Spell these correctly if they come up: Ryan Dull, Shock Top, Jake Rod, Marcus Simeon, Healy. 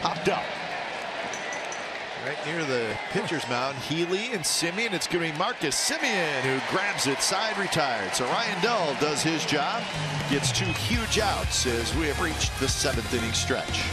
popped up. Right near the pitcher's mound, Healy and Simeon. It's going to be Marcus Simeon who grabs it, side retired. So Ryan Dull does his job, gets two huge outs as we have reached the 7th inning stretch.